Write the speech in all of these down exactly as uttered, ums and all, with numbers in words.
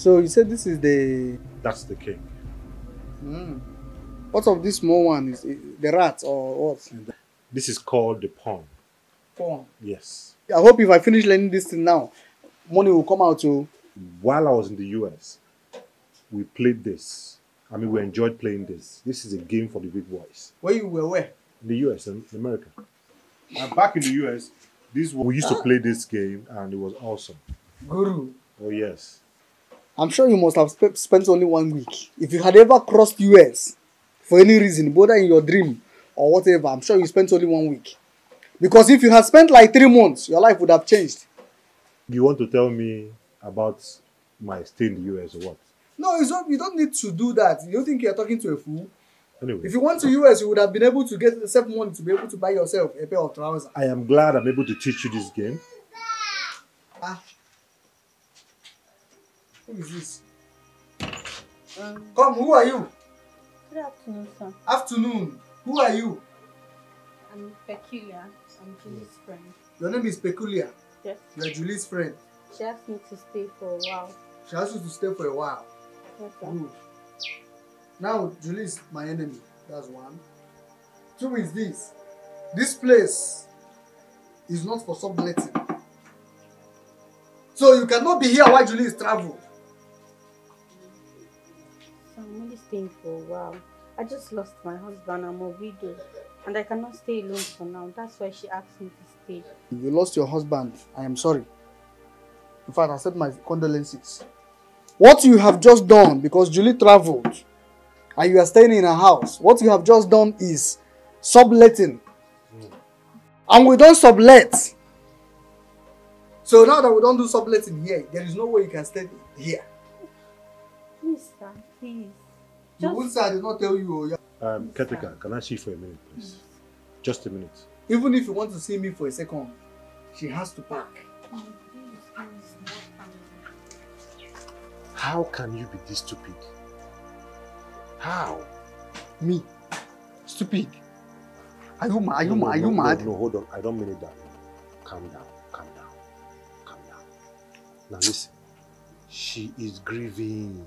So you said this is the... That's the king. Mm. What of this small one? Is it the rat or what? This is called the pawn. Pawn? Yes. I hope if I finish learning this thing now, money will come out to... While I was in the U S, we played this. I mean, we enjoyed playing this. This is a game for the big boys. Where you were? Where? In the U S, in America. And back in the U S, this we used to play this game, and it was awesome. Guru. Oh, yes. I'm sure you must have sp spent only one week. If you had ever crossed the U S for any reason, whether in your dream or whatever, I'm sure you spent only one week. Because if you had spent like three months, your life would have changed. You want to tell me about my stay in the U S or what? No, it's not, you don't need to do that. You don't think you're talking to a fool? Anyway. If you went to the U S, you would have been able to get yourself money to be able to buy yourself a pair of trousers. I am glad I'm able to teach you this game. Ah. Who is this? Um, Come, who are you? Good afternoon, sir. Afternoon. Who are you? I'm Peculia. I'm Julie's friend. Your name is Peculia? Yes. You're Julie's friend? She asked me to stay for a while. She asked you to stay for a while? Good. Now, Julie is my enemy. That's one. Two is this. This place is not for subletting. So you cannot be here while Julie is traveling. So I'm only staying for a while. I just lost my husband. I'm a widow. And I cannot stay alone for now. That's why she asked me to stay. You lost your husband. I am sorry. In fact, I accept my condolences. What you have just done, because Julie traveled and you are staying in her house, what you have just done is subletting. Mm. And we don't sublet. So now that we don't do subletting here, there is no way you can stay here. Please, sir, please. Just... Even, sir, I did not tell you. Um, Keteka, can I see you for a minute, please? Mm. Just a minute. Even if you want to see me for a second, she has to pack. Mm. How can you be this stupid? How? Me? Stupid? Are you mad? Are you, no, ma are no, you no, mad? No, hold on. I don't mean it that way. Calm down. Calm down. Calm down. Now listen. She is grieving.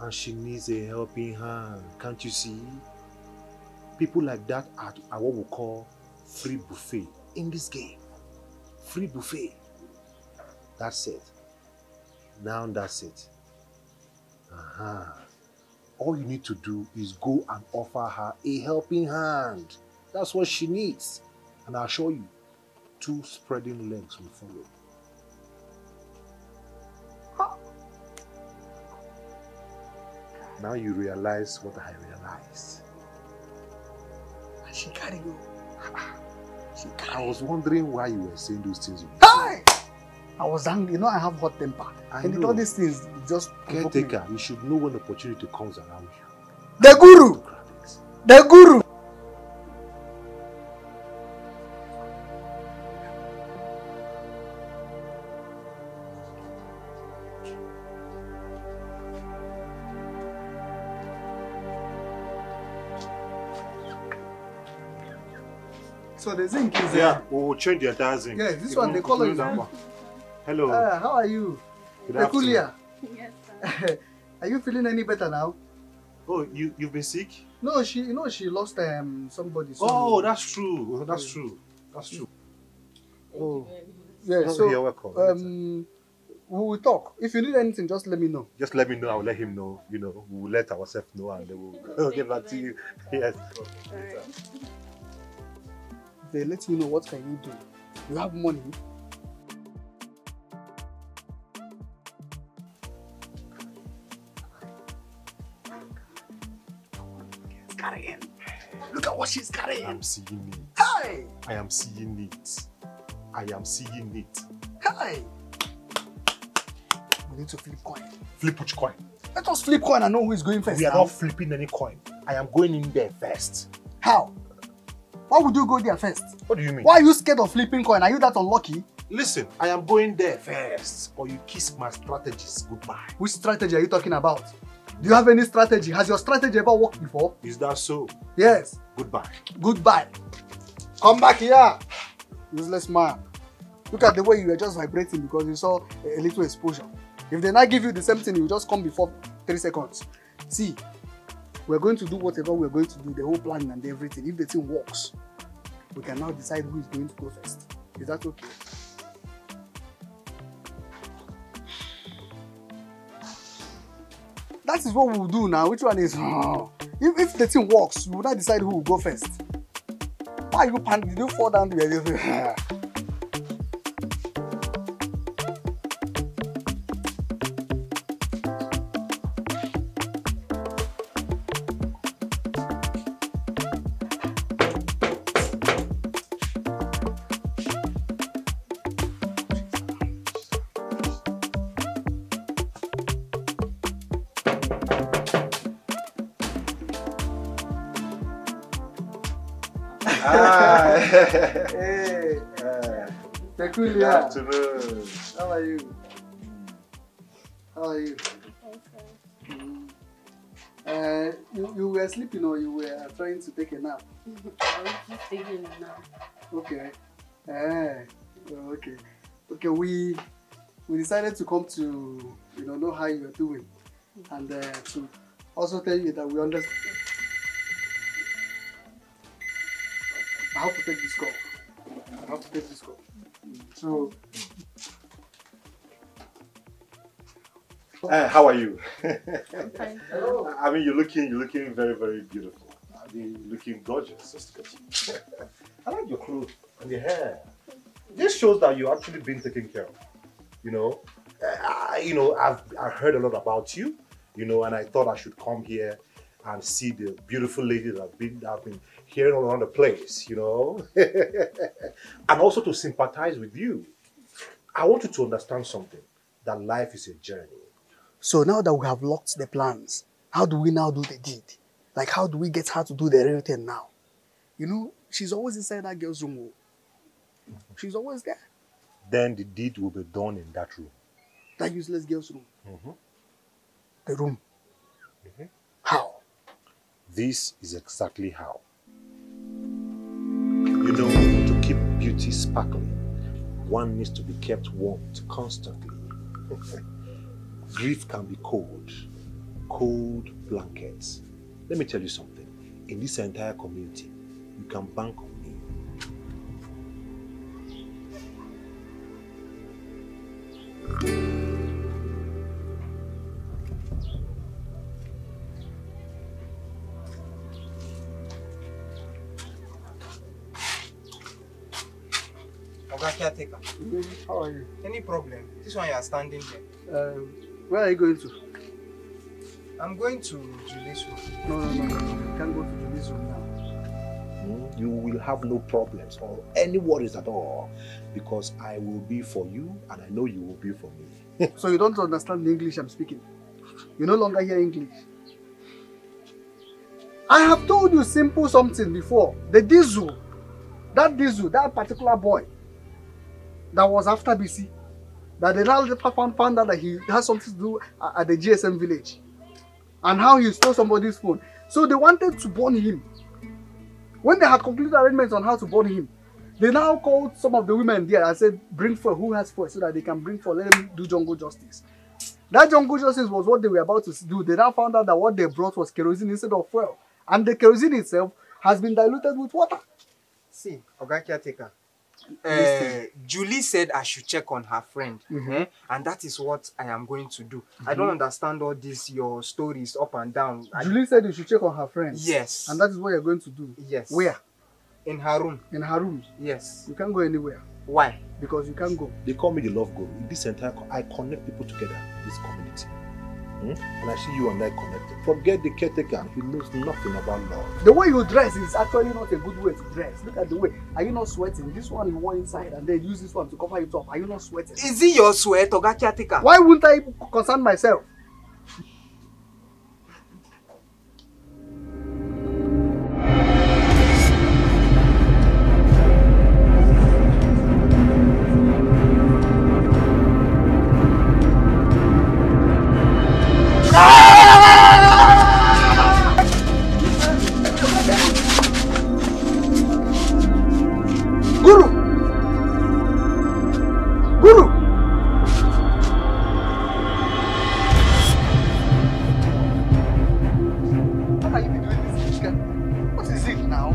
And she needs a helping hand. Can't you see? People like that are, are what we call free buffet in this game. Free buffet. That's it. Now that's it. Uh-huh. All you need to do is go and offer her a helping hand. That's what she needs. And I'll show you. Two spreading legs will follow. Huh. Now you realize what I realized. And she carried you. She carried I was wondering why you were saying those things. Hi! I was angry. You know, I have hot temper. I and all these things just Caretaker, you should know when opportunity comes around you. The Guru! The Guru! So the zinc is there. Yeah, we will change the entire zinc. Yeah, this one, the color is that one. Hello. Uh, how are you? Good Peculia. Yes, sir. Are you feeling any better now? Oh, you, you've been sick? No, she, you know, she lost um, somebody. So oh, that's true. That's yeah. true. That's true. Oh, yeah, no, so, you're welcome. Um, we will talk. If you need anything, just let me know. Just let me know. I will let him know. You know, we will let ourselves know and then we'll get back to you. Yes. Right. They let you know what can you do. You have money. Carrying. Look at what she's carrying. I'm seeing it. Hey! I am seeing it. I am seeing it. Hey! We need to flip coin. Flip which coin? Let us flip coin and know who is going first. We are now. Not flipping any coin. I am going in there first. How? Why would you go there first? What do you mean? Why are you scared of flipping coin? Are you that unlucky? Listen, I am going there first. Or you kiss my strategies goodbye. Which strategy are you talking about? Do you have any strategy? Has your strategy ever worked before? Is that so? Yes. Goodbye. Goodbye. Come back here. Useless man. Look at the way you were just vibrating because you saw a little exposure. If they now give you the same thing, you just come before three seconds. See, we're going to do whatever we're going to do, the whole plan and everything. If the thing works, we can now decide who is going to go first. Is that okay? That is what we'll do now. Which one is? Oh. If, if the thing works, we will not decide who will go first. Why you pan? Did you fall down there? Hey, uh, Peculia. Good afternoon. How are you? How are you? Okay. Mm. Uh, you, you were sleeping or you were trying to take a nap? I was just taking a nap. Okay. Uh, okay. Okay. We we decided to come to you know know how you are doing, and uh, to also tell you that we understand. I have to take this call. I have to take this call. So, uh, how are you? Hello. I mean, you're looking, you're looking very, very beautiful. I mean, you're looking gorgeous. Just look at you. I like your clothes and your hair. This shows that you've actually been taken care of. You know, I, you know, I've I heard a lot about you. You know, and I thought I should come here and see the beautiful lady that I've been, that I've been hearing all around the place, you know. And also to sympathize with you. I want you to understand something, that life is a journey. So now that we have locked the plans, how do we now do the deed? Like, how do we get her to do the real thing now? You know, she's always inside that girl's room. Mm-hmm. She's always there. Then the deed will be done in that room. That useless girl's room? Mm-hmm. The room? Mm-hmm. How? This is exactly how. You know, to keep beauty sparkling, one needs to be kept warm constantly. Grief can be cold, cold blankets. Let me tell you something. In this entire community, you can bank on me. Keteka. How are you? Any problem? This one you are standing there. Um, where are you going to? I'm going to Julie's room. No, no, no, no. You can't go to Julie's room now. Mm, you will have no problems or any worries at all, because I will be for you and I know you will be for me. So you don't understand the English I'm speaking? You no longer hear English? I have told you simple something before. The Dizu, that Dizu, that particular boy, that was after B C, that they now found, found out that he has something to do at the G S M village, and how he stole somebody's phone. So they wanted to burn him. When they had concluded arrangements on how to burn him, they now called some of the women there and said, bring for who has for, so that they can bring for, let them do jungle justice. That jungle justice was what they were about to do. They now found out that what they brought was kerosene instead of fuel, and the kerosene itself has been diluted with water. See, Ogakia Teka. Uh, Julie said I should check on her friend, mm-hmm. and that is what I am going to do. Mm-hmm. I don't understand all this, your stories up and down. Julie I... said you should check on her friend. Yes. And that is what you're going to do. Yes. Where? In her room. In her room. Yes. You can't go anywhere. Why? Because you can't go. They call me the love guru. In this entire, I connect people together in this community. Hmm? And I see you and I connected. Forget the caretaker, he knows nothing about love. The way you dress is actually not a good way to dress. Look at the way. Are you not sweating? This one you wore inside and then use this one to cover it up. Are you not sweating? Is it your sweat, Oga Caretaker? Why wouldn't I concern myself? Guru! now.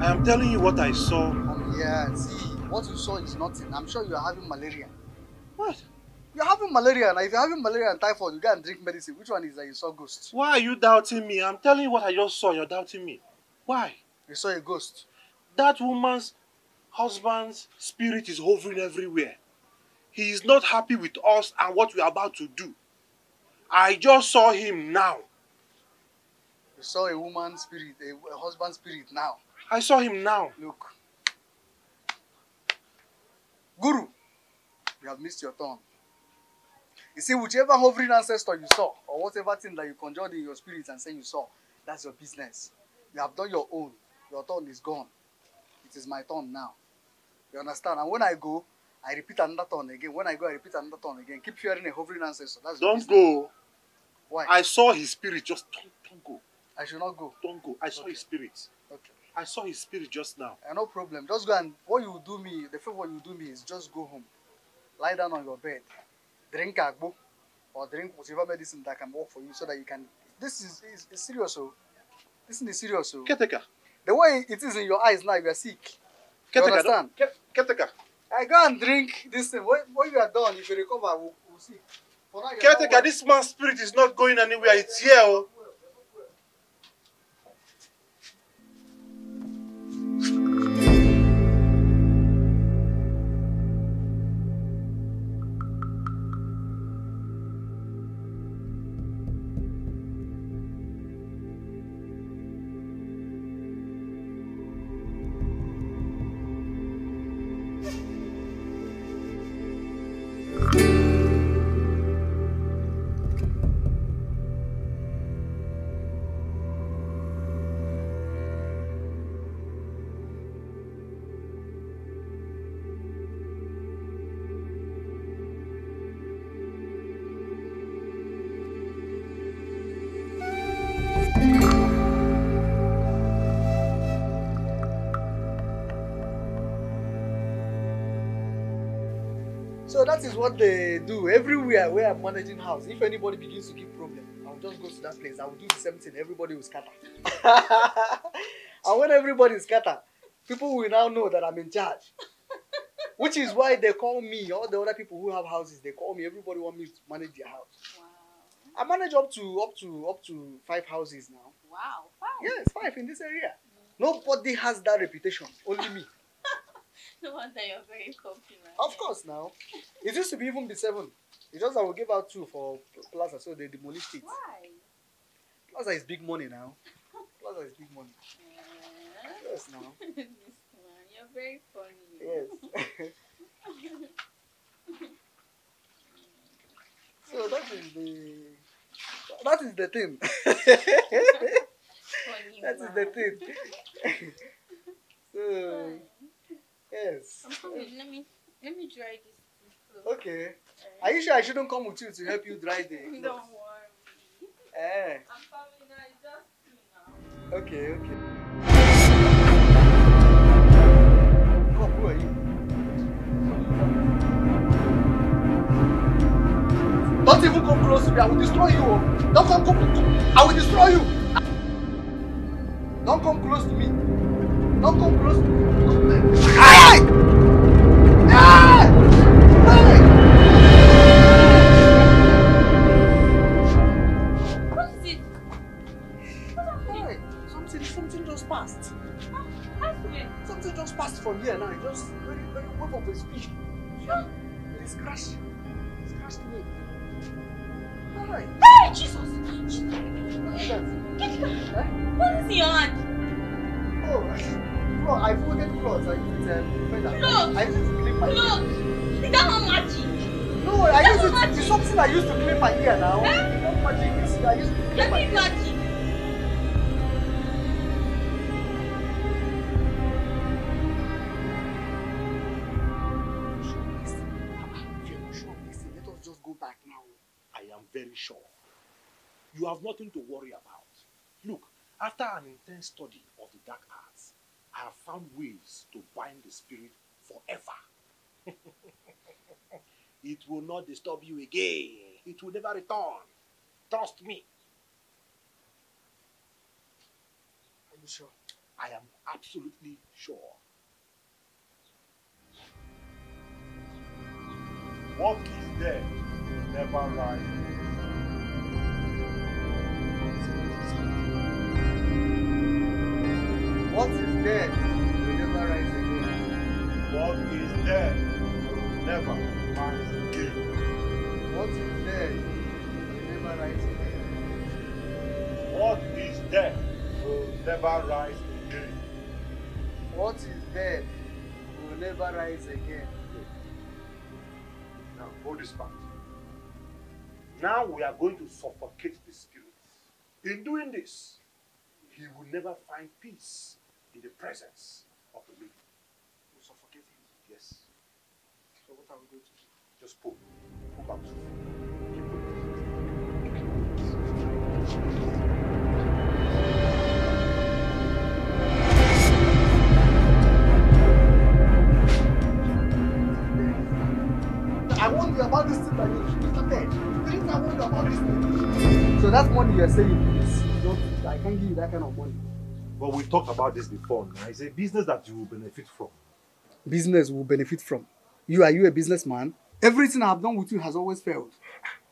I am telling you what I saw. Come here, see. What you saw is nothing. I'm sure you are having malaria. What? You're having malaria. Now, if you're having malaria and typhoid, you go and drink medicine. Which one is that you saw ghost? Why are you doubting me? I'm telling you what I just saw. You're doubting me. Why? You saw a ghost. That woman's husband's spirit is hovering everywhere. He is not happy with us and what we are about to do. I just saw him now. You saw a woman's spirit, a, a husband's spirit now. I saw him now. Look. Guru, you have missed your turn. You see, whichever hovering ancestor you saw, or whatever thing that you conjured in your spirit and say you saw, that's your business. You have done your own. Your turn is gone. It is my turn now. You understand? And when I go, I repeat another turn again. When I go, I repeat another turn again. Keep hearing a hovering ancestor. That's your business. Don't go. Why? I saw his spirit. Just don't, don't go. I should not go. Don't go. I saw okay. his spirit. Okay. I saw his spirit just now. Uh, no problem. Just go and what you do me, the first what you do me is just go home. Lie down on your bed. Drink agbo or drink whatever medicine that can work for you so that you can... This is, is, is serious, oh. This is serious, oh. Keteka. The way it is in your eyes now, you are sick. Keteka, you understand? Keteka. I go and drink this thing. When, when you are done, if you recover, we'll, we'll see. For now, Keteka, this man's spirit is not going anywhere. It's here, oh. So that is what they do everywhere where I'm managing house. If anybody begins to give problem, I'll just go to that place. I will do the same thing. Everybody will scatter. And when everybody scatter, people will now know that I'm in charge. Which is why they call me, all the other people who have houses, they call me. Everybody wants me to manage their house. Wow. I manage up to up to up to five houses now. Wow, five. Yes, five in this area. Mm-hmm. Nobody has that reputation. Only me. The ones that you're very complimentary. Of course now. It used to be even be seven. It's just I will give out two for Plaza, so they demolished it. Why? Plaza is big money now. Plaza is big money. Yeah. Yes now. This man, you're very funny. Yes. So that is the that is the thing. Funny that man. Is the thing. So Why? Yes. I'm coming. Let me let me dry this. Clothes. Okay. Uh, Are you sure I shouldn't come with you to help you dry the clothes? Don't worry. Eh. I'm coming now. It's just you now. Okay. Okay. Oh, who are you? Don't even come close to me. I will destroy you. Don't come close to me. I will destroy you. Don't come close to me. Don't come close to me. Don't come. From here now, it just very, very wave of the speed. Huh? It's crashed. It's crashed me. Alright. Hey, Jesus! Get back! What is your hand? Oh, bro, I forget clothes. I use it um, better. Clothes! I use it to clean my ear. Is that not magic? No, I That's use it. Magic? It's something I use to clean my ear now. Huh? It's not magic. It's, I use it to clean That's my ear. Magic. Very sure. You have nothing to worry about. Look, after an intense study of the dark arts, I have found ways to bind the spirit forever. It will not disturb you again. It will never return. Trust me. absolutely sure. I am absolutely sure. What is there will never rise. What is dead will never rise again. What is dead will never rise again. What is dead will never rise again. What is dead will never rise again. What is dead will never rise again. Now hold this part. Now we are going to suffocate the spirit. In doing this, he will never find peace in the presence of the living. We'll suffocate him. Yes. So what are we going to do? Just pull. Pull back. I warned you about this thing, Mister Ted. You think I warned you about this thing? So that's money you're saying is not, I can't give you that kind of money. But we've talked about this before. Right? It's a business that you will benefit from. Business will benefit from. You are you a businessman? Everything I've done with you has always failed.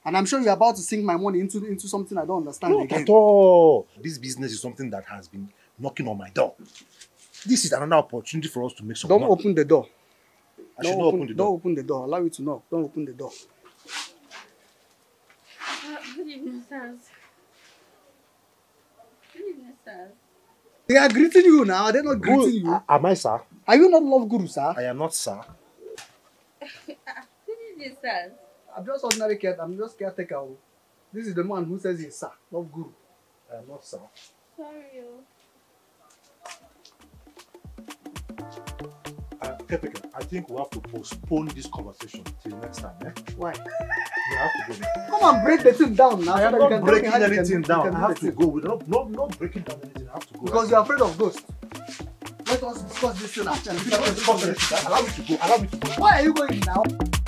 And I'm sure you're about to sink my money into, into something I don't understand. Not again. At all. This business is something that has been knocking on my door. This is another opportunity for us to make some money. Don't knock. Open the door. I don't should not open, open the door. Don't open the door. Allow you to knock. Don't open the door. Good evening, sir. They are greeting you now. Are they not Guru, greeting you? Am I, sir? Are you not love Guru, sir? I am not, sir. Who is this, sir? I'm just ordinary cat. I'm just caretaker. This is the man who says he's sir. Love Guru. I am not, sir. Sorry. Uh, Keteka, I think we have to postpone this conversation till next time. Eh? Why? We have to go. Come and break the thing down now. I am not breaking anything down. I have to go. We're not, not, not breaking down anything. I have to go. Because you are afraid of ghosts. Let us discuss this thing after. Allow me to go. Allow me to go. Why are you going now?